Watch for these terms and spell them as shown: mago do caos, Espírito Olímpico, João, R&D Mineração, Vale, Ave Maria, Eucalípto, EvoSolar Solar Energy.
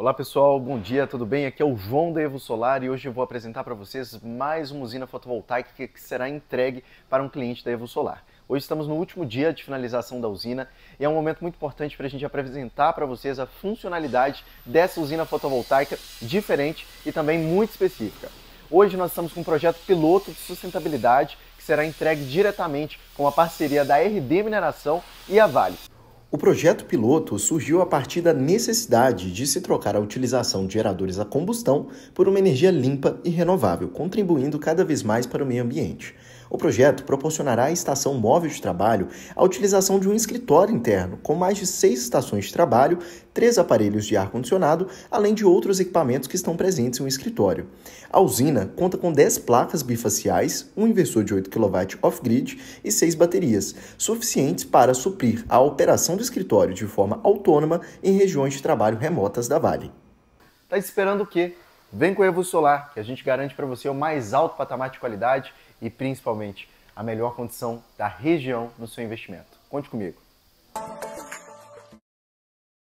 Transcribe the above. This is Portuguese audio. Olá pessoal, bom dia, tudo bem? Aqui é o João da EvoSolar e hoje eu vou apresentar para vocês mais uma usina fotovoltaica que será entregue para um cliente da EvoSolar. Hoje estamos no último dia de finalização da usina e é um momento muito importante para a gente apresentar para vocês a funcionalidade dessa usina fotovoltaica diferente e também muito específica. Hoje nós estamos com um projeto piloto de sustentabilidade que será entregue diretamente com a parceria da R&D Mineração e a Vale. O projeto piloto surgiu a partir da necessidade de se trocar a utilização de geradores a combustão por uma energia limpa e renovável, contribuindo cada vez mais para o meio ambiente. O projeto proporcionará à estação móvel de trabalho a utilização de um escritório interno, com mais de 6 estações de trabalho, 3 aparelhos de ar-condicionado, além de outros equipamentos que estão presentes em um escritório. A usina conta com 10 placas bifaciais, um inversor de 8 kW off-grid e 6 baterias, suficientes para suprir a operação do escritório de forma autônoma em regiões de trabalho remotas da Vale. Tá esperando o quê? Vem com a EvoSolar, que a gente garante para você o mais alto patamar de qualidade e principalmente a melhor condição da região no seu investimento. Conte comigo.